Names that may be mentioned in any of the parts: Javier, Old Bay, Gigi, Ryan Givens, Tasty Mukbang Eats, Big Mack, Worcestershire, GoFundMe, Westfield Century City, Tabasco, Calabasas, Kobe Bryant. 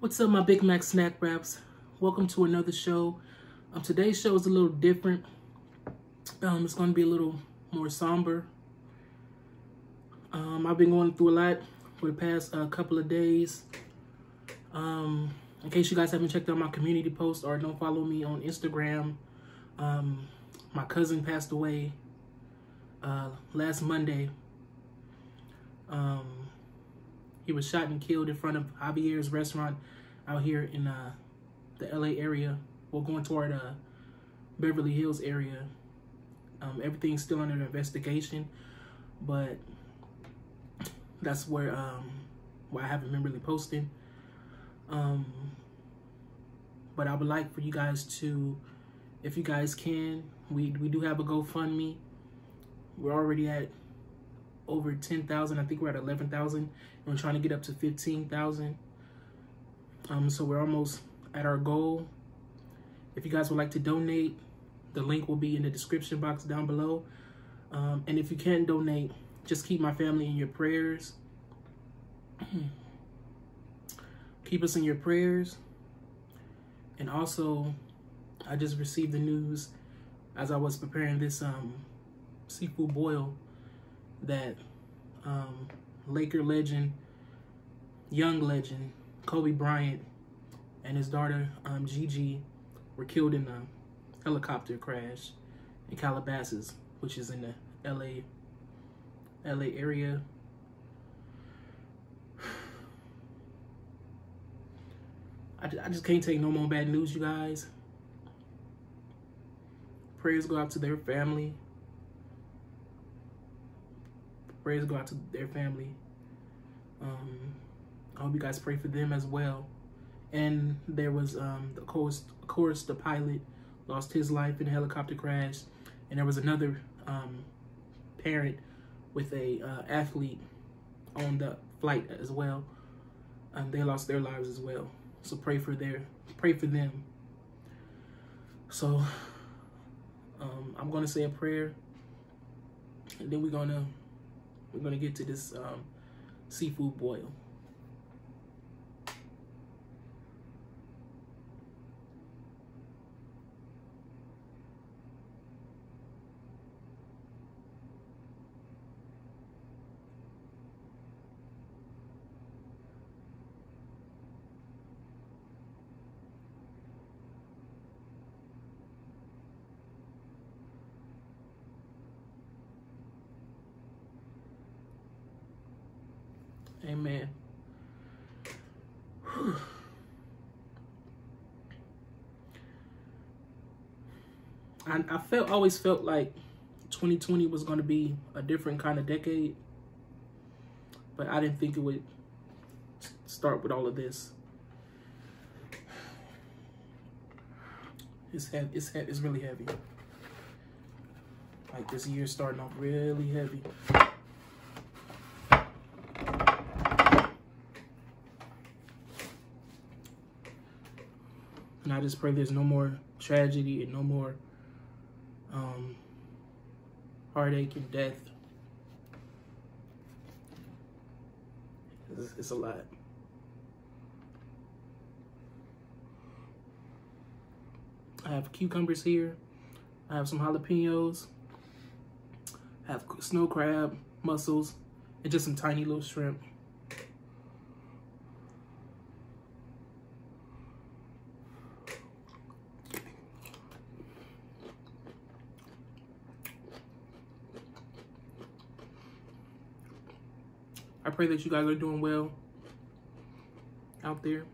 What's up, my Big Mac snack wraps? Welcome to another show. Today's show is a little different. It's going to be a little more somber. I've been going through a lot for the past couple of days. In case you guys haven't checked out my community post or don't follow me on Instagram, my cousin passed away last Monday. He was shot and killed in front of Javier's restaurant out here in the LA area. We're going toward Beverly Hills area. Everything's still under investigation, but that's where I haven't been really posting. But I would like for you guys to, if you guys can, we do have a GoFundMe. We're already at over 10,000. I think we're at 11,000, and we're trying to get up to 15,000. So we're almost at our goal. If you guys would like to donate, the link will be in the description box down below. And if you can't donate, just keep my family in your prayers. Keep us in your prayers. And also, I just received the news as I was preparing this seafood boil that Laker legend, young legend, Kobe Bryant and his daughter, Gigi, were killed in a helicopter crash in Calabasas, which is in the LA area. I just can't take no more bad news, you guys. Prayers go out to their family. Prayers go out to their family. I hope you guys pray for them as well. And there was, of course, the pilot lost his life in a helicopter crash. And there was another parent with a athlete on the flight as well. They lost their lives as well. So pray for them. So I'm gonna say a prayer, and then we're gonna get to this seafood boil. Amen. Whew. I always felt like 2020 was going to be a different kind of decade, but I didn't think it would start with all of this. It's really heavy. Like, this year's starting off really heavy. And I just pray there's no more tragedy and no more heartache and death. It's a lot. I have cucumbers here. I have some jalapenos. I have snow crab, mussels, and just some tiny little shrimp. I pray that you guys are doing well out there.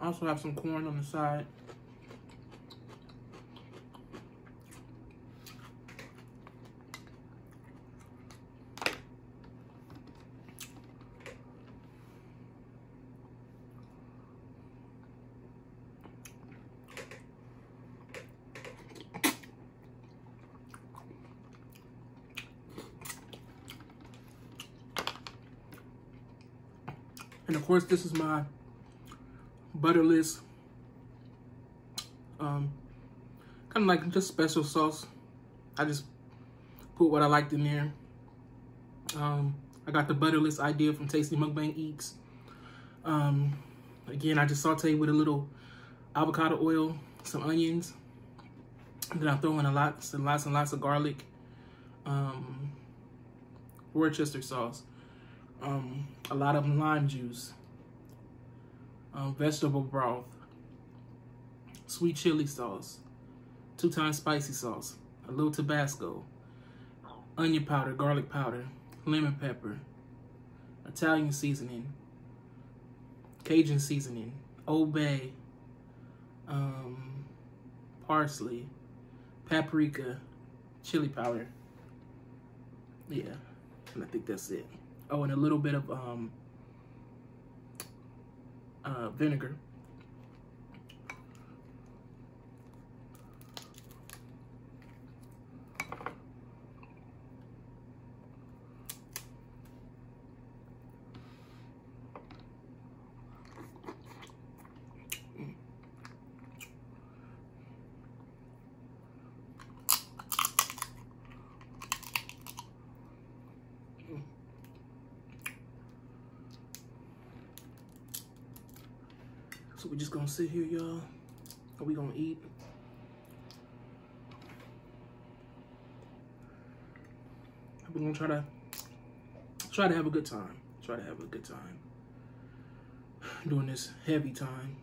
I also have some corn on the side. And of course, this is my butterless, kind of like just special sauce. I just put what I liked in there. I got the butterless idea from Tasty Mukbang Eats. Again, I just saute with a little avocado oil, some onions. Then I throw in a lots and lots of garlic, Worcestershire sauce, a lot of lime juice, vegetable broth, sweet chili sauce, 2 times spicy sauce, a little Tabasco, onion powder, garlic powder, lemon pepper, Italian seasoning, Cajun seasoning, Old Bay, parsley, paprika, chili powder. Yeah, and I think that's it. Oh, and a little bit of vinegar. So we're just gonna sit here, y'all, and we gonna eat. We're gonna try to have a good time. Try to have a good time during this heavy time.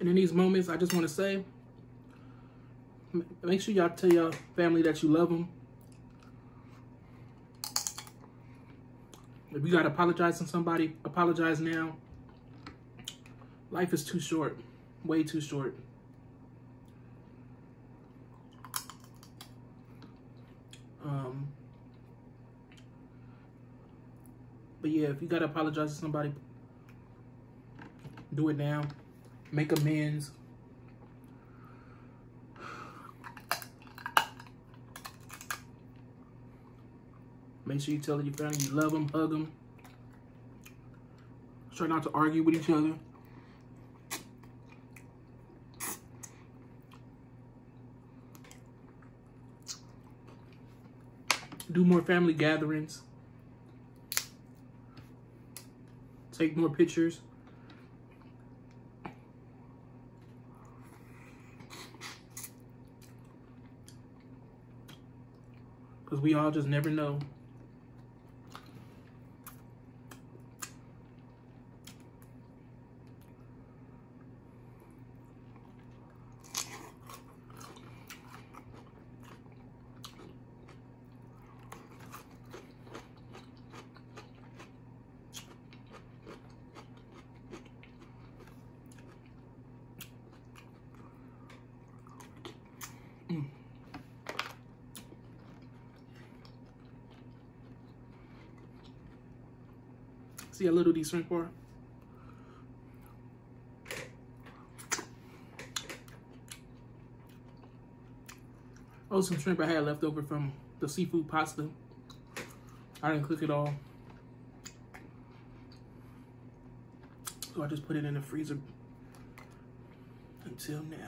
And in these moments, I just want to say, make sure y'all tell your family that you love them. If you got to apologize to somebody, apologize now. Life is too short, way too short. But yeah, if you got to apologize to somebody, do it now. Make amends. Make sure you tell your family you love them, hug them. Try not to argue with each other. Do more family gatherings. Take more pictures. We all just never know. See how little these shrimp are? Oh, some shrimp I had left over from the seafood pasta. I didn't cook it all. So I just put it in the freezer until now.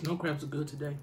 Snow crabs are good today.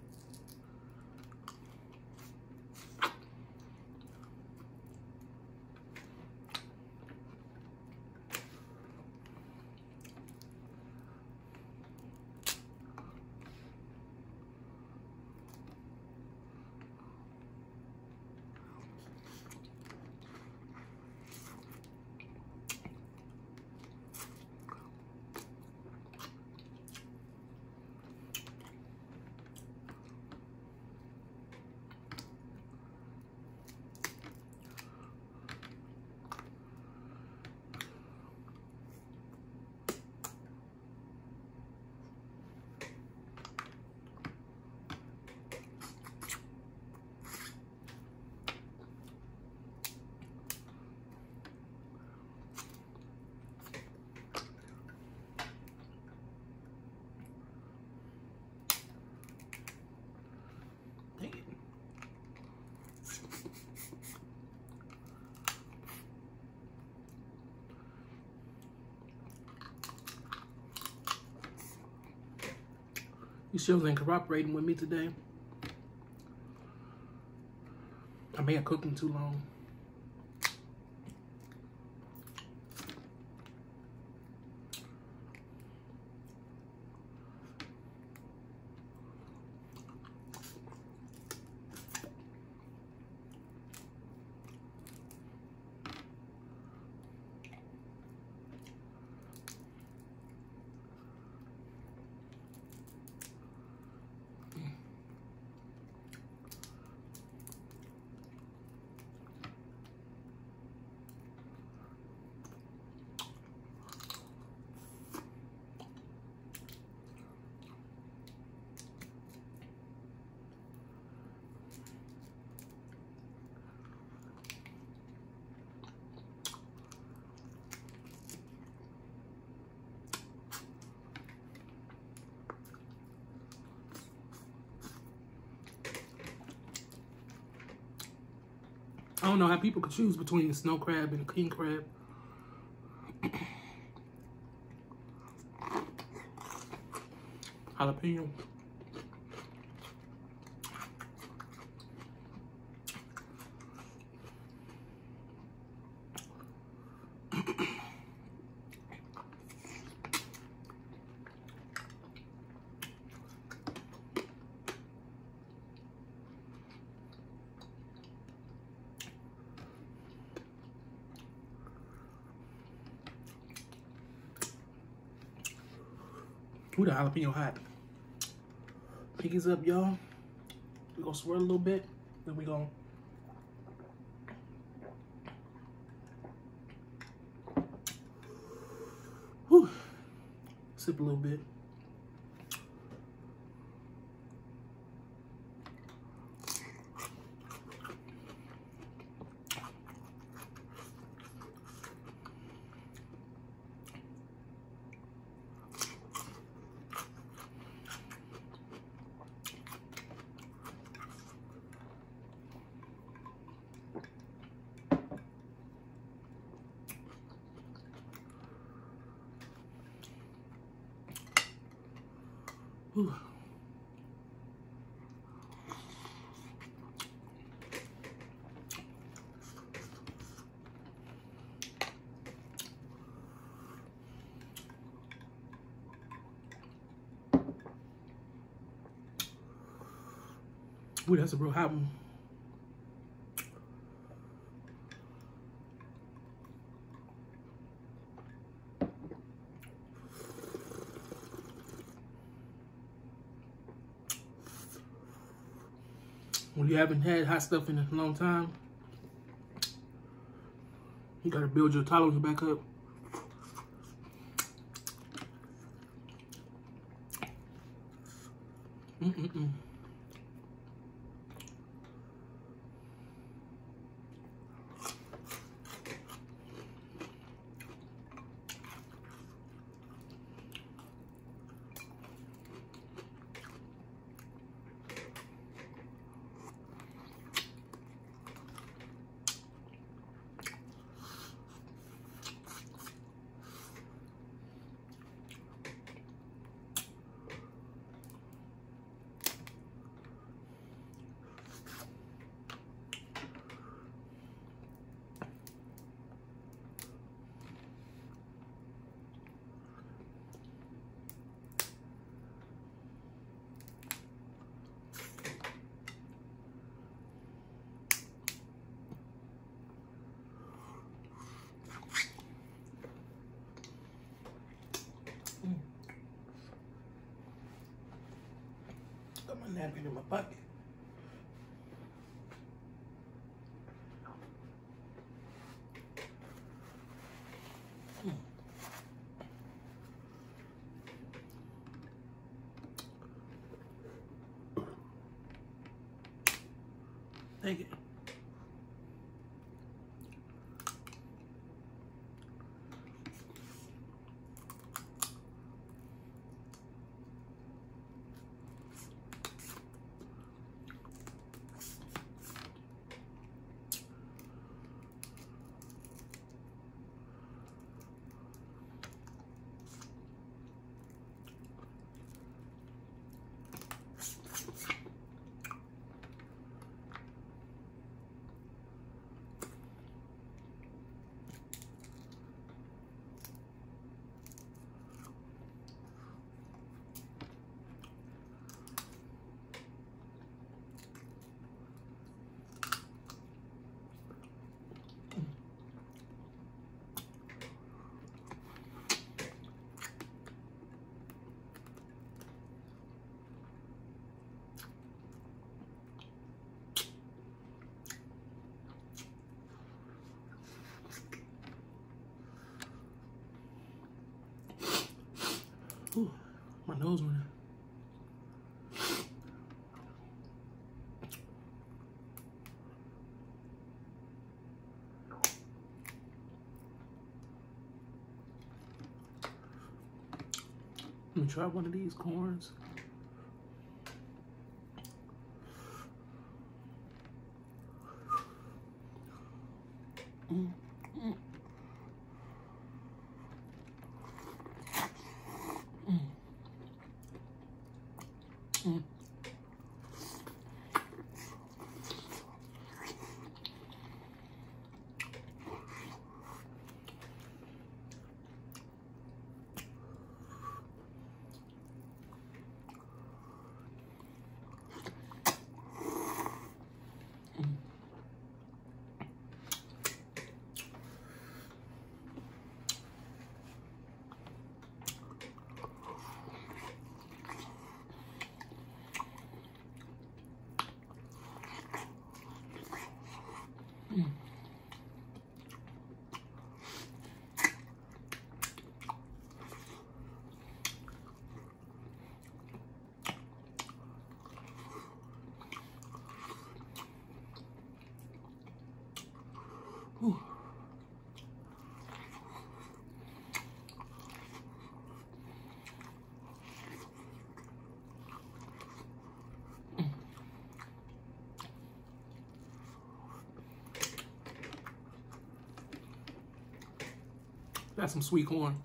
You still ain't cooperating with me today. I may have cooked them too long. I don't know how people could choose between a snow crab and a king crab. Jalapeno. Ooh, the jalapeno hot. Pinkies up, y'all. We're gonna swirl a little bit, then we're gonna sip a little bit. Ooh. Ooh, that's a real hot one. When you haven't had hot stuff in a long time, you gotta build your tolerance back up. put my napkin in my pocket. Thank you. Ooh, my nose went in. Let me try one of these corns. That's some sweet corn.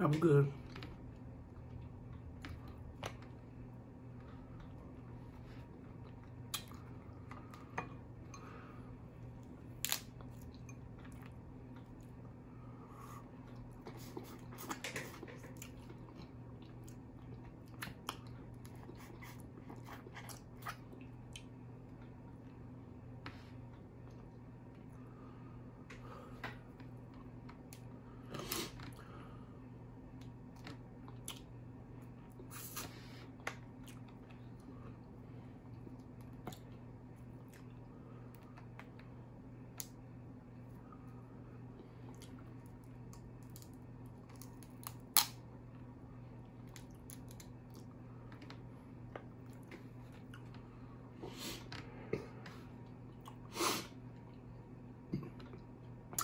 I'm good.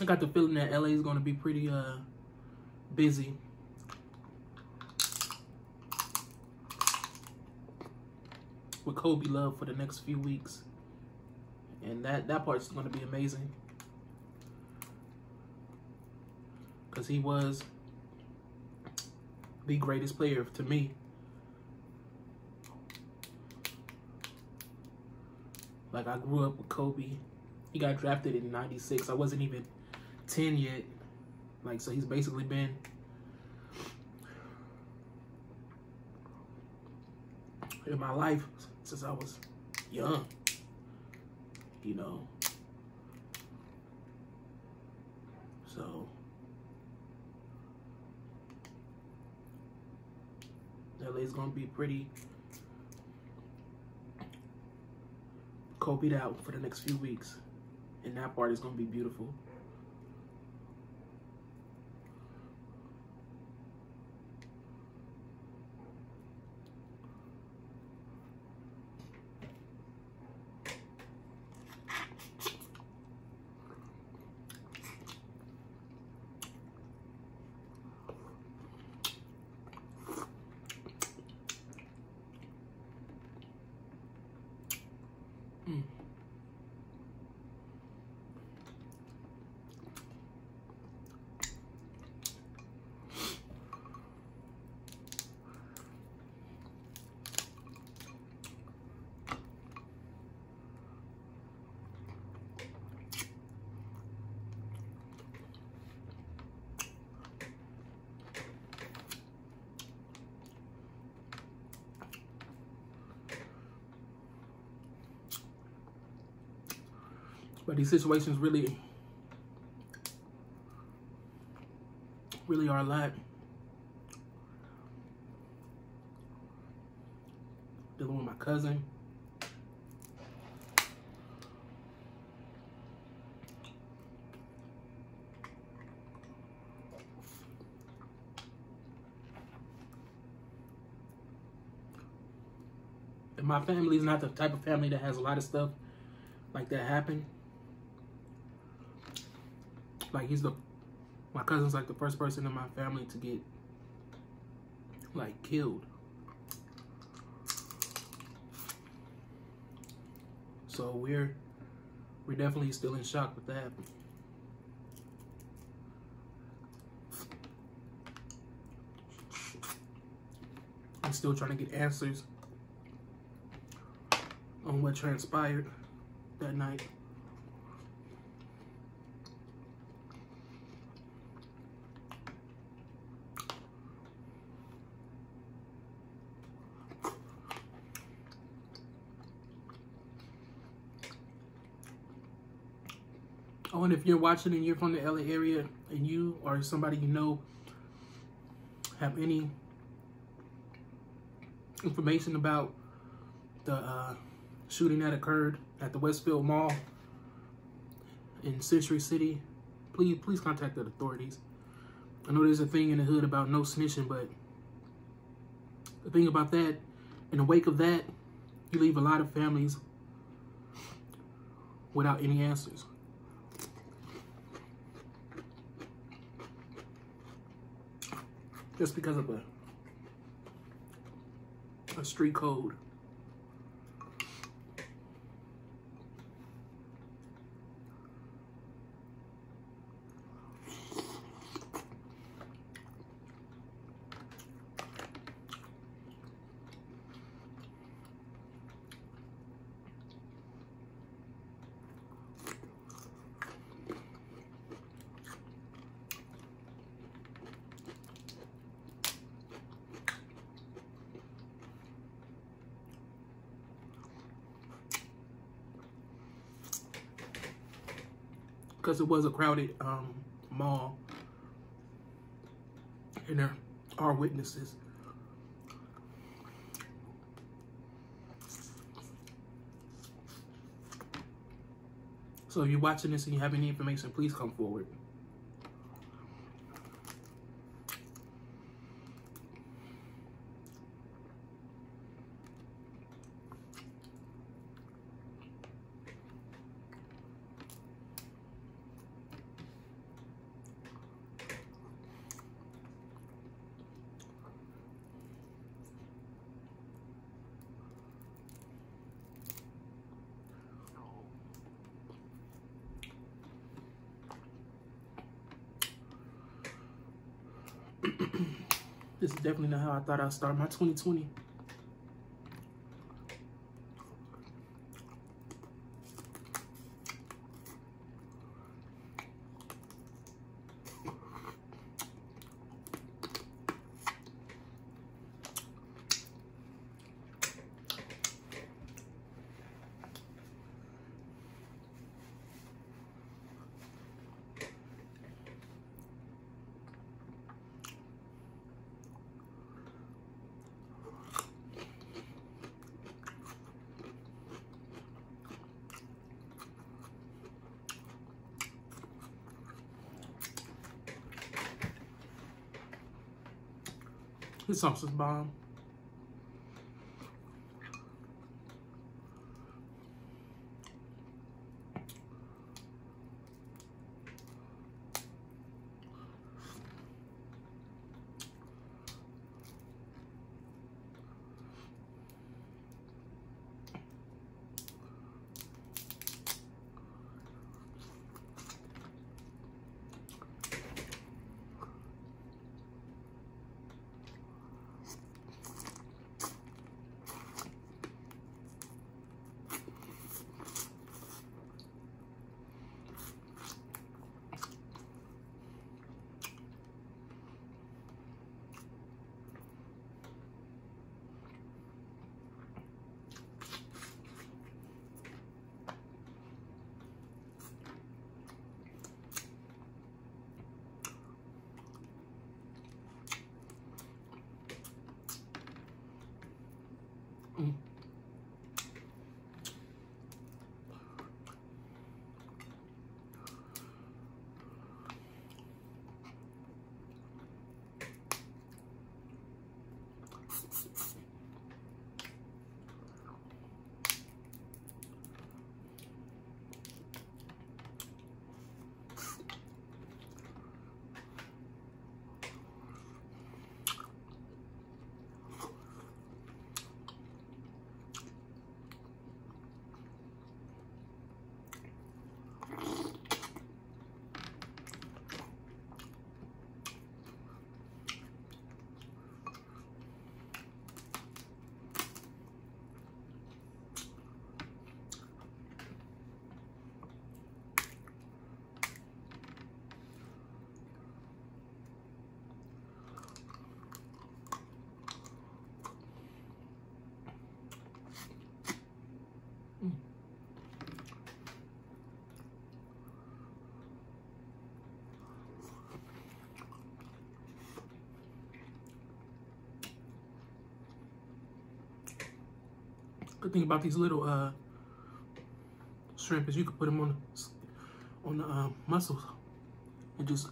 I got the feeling that LA is going to be pretty busy. With Kobe love for the next few weeks. And that part's going to be amazing. Because he was the greatest player to me. Like, I grew up with Kobe. He got drafted in '96. I wasn't even 10 yet. Like, so he's basically been in my life since I was young, you know. So LA's gonna be pretty Kobe'd out for the next few weeks, and that part is gonna be beautiful. But these situations really are a lot. Dealing with my cousin. And my family is not the type of family that has a lot of stuff like that happen. Like, my cousin's like the first person in my family to get, like, killed. So we're definitely still in shock with that. I'm still trying to get answers on what transpired that night. Oh, and if you're watching and you're from the LA area and you or somebody you know have any information about the shooting that occurred at the Westfield Mall in Century City, please contact the authorities. I know there's a thing in the hood about no snitching, but the thing about that, in the wake of that, you leave a lot of families without any answers. Just because of a street code. Because it was a crowded mall, and there are witnesses. So if you're watching this and you have any information, please come forward. This is definitely not how I thought I'd start my 2020. This sauce is bomb. Good thing about these little shrimp is you can put them on the mussels and just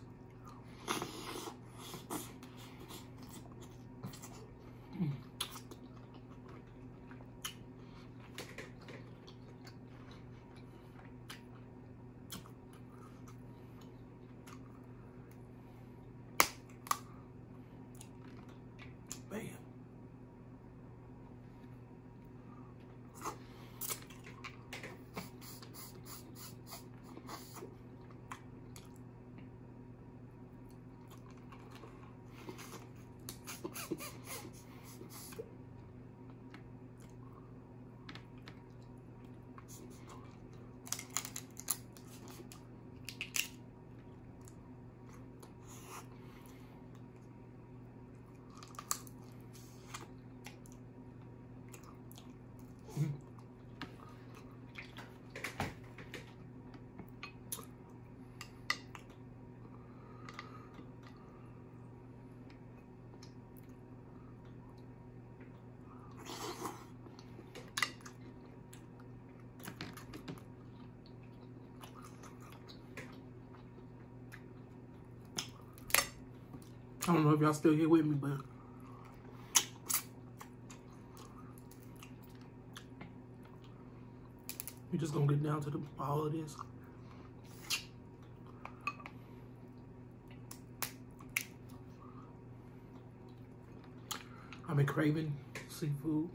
I don't know if y'all still here with me, but we're just gonna get down to the ball of this. I've been craving seafood.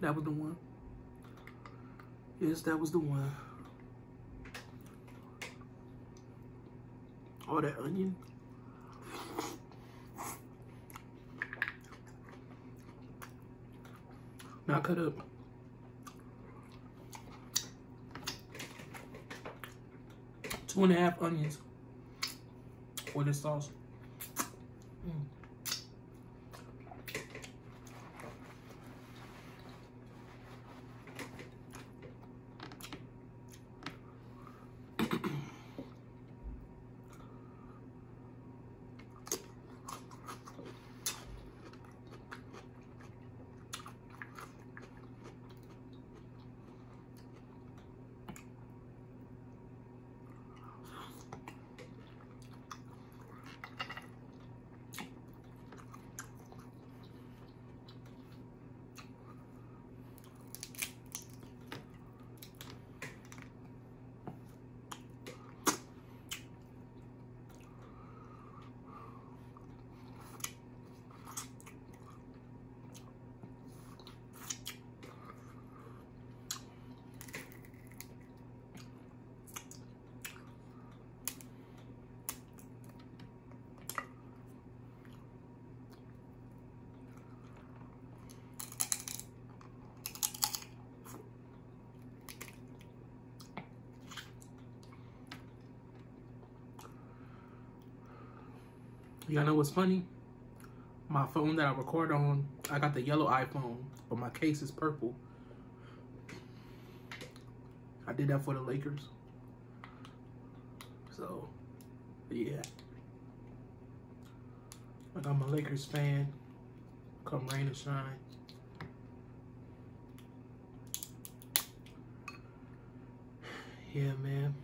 That was the one. Yes, that was the one. All that onion. Now cut up. Two and a half onions for this sauce. Y'all know what's funny? My phone that I record on, I got the yellow iPhone, but my case is purple. I did that for the Lakers. So, yeah. Like, I'm a Lakers fan. Come rain or shine. Yeah, man.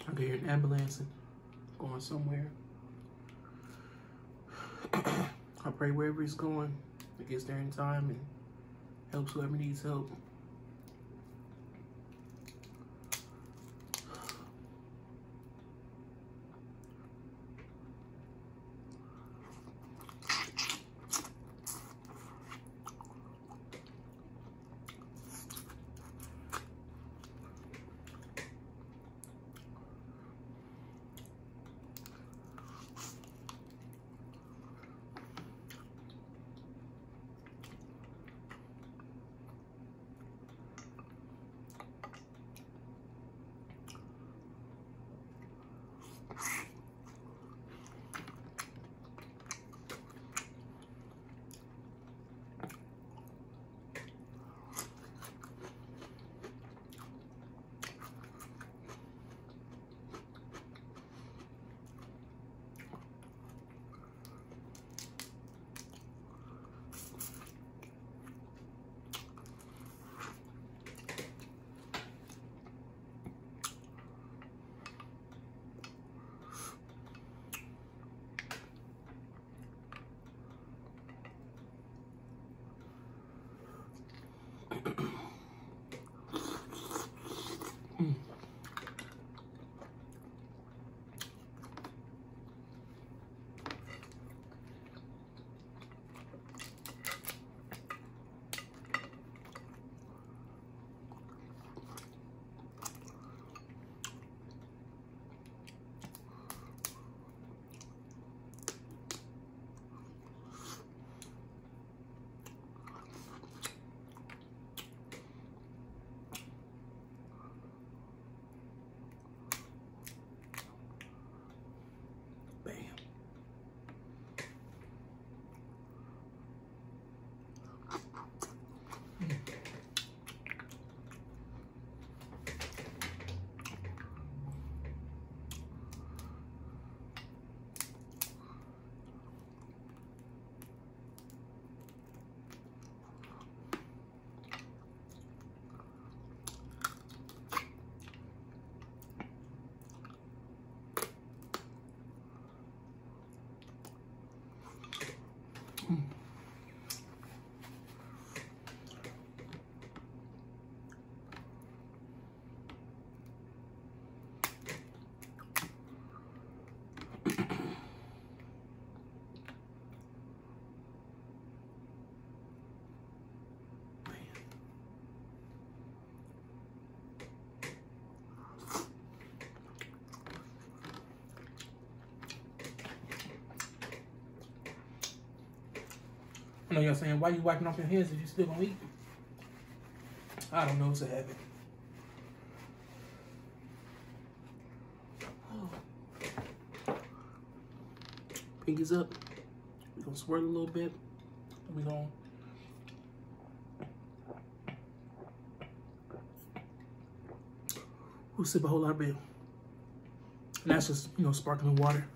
I can hear an ambulance going somewhere. I pray wherever he's going, it gets there in time and helps whoever needs help. I know y'all saying, why you wiping off your hands if you still gonna eat? I don't know, it's a habit. Oh. Pinkies up. We're gonna swirl a little bit. We're gonna we'll sip a whole lot of beer. And that's just, you know, sparkling water.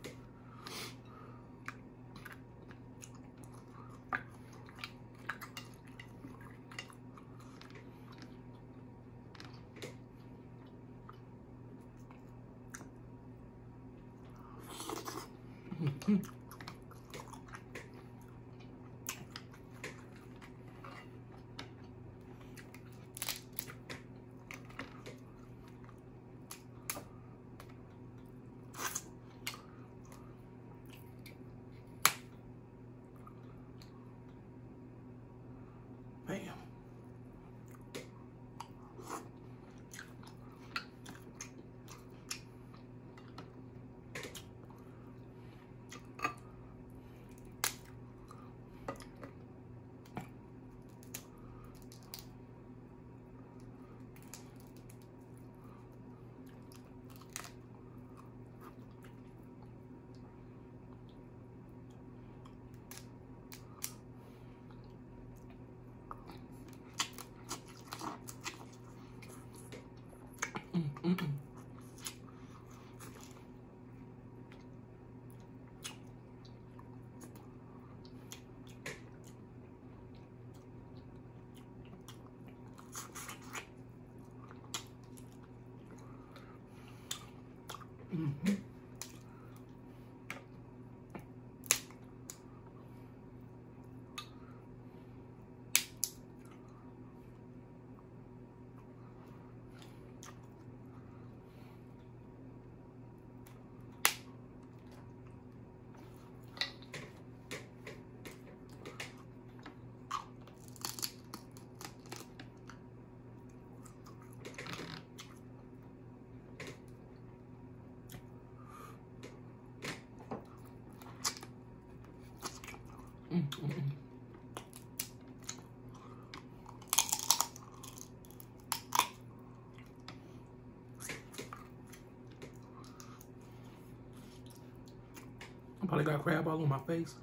I probably got crab all on my face.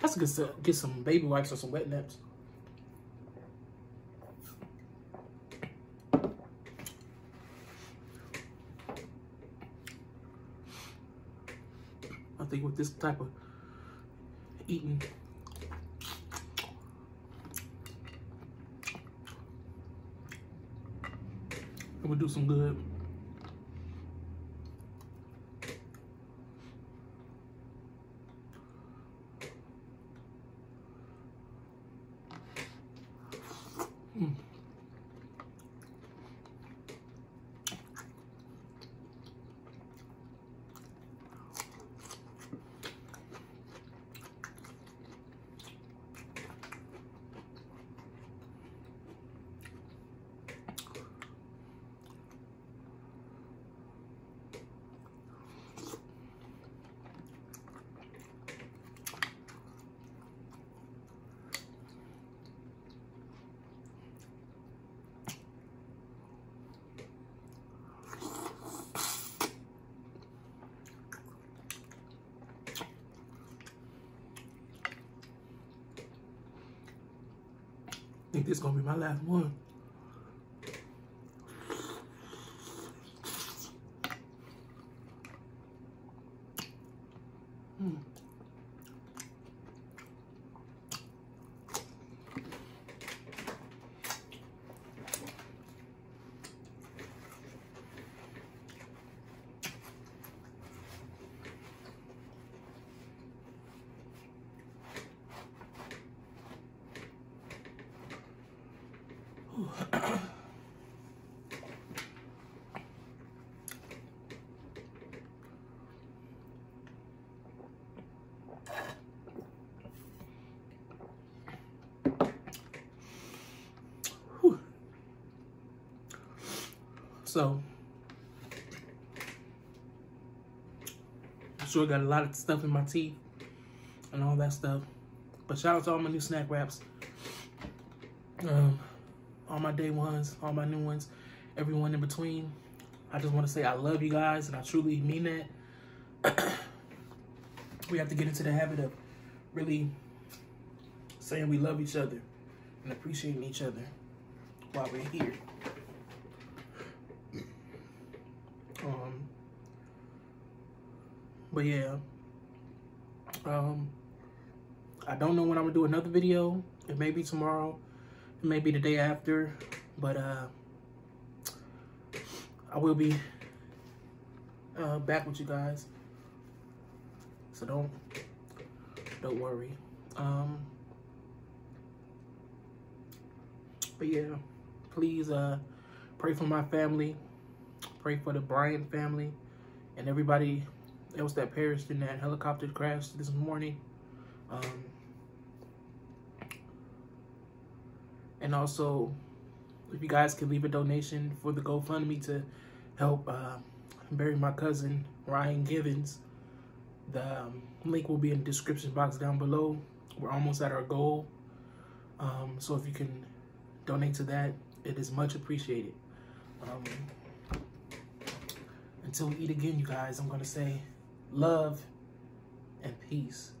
That's a good stuff. Get some baby wipes or some wet naps. I think with this type of eating, I'm gonna do some good. I think this is gonna be my last one. So, I'm sure I got a lot of stuff in my teeth and all that stuff. But shout out to all my new snack wraps. All my day ones, all my new ones, everyone in between. I just want to say I love you guys and I truly mean that. We have to get into the habit of really saying we love each other and appreciating each other while we're here. But yeah, I don't know when I'm gonna do another video. It may be tomorrow, it may be the day after, but I will be back with you guys. So don't worry. But yeah, please pray for my family, pray for the Bryant family, and everybody else that perished in that helicopter crash this morning, and also if you guys could leave a donation for the GoFundMe to help bury my cousin Ryan Givens. The link will be in the description box down below. We're almost at our goal, so if you can donate to that, it is much appreciated. Until we eat again, you guys, I'm gonna say love and peace.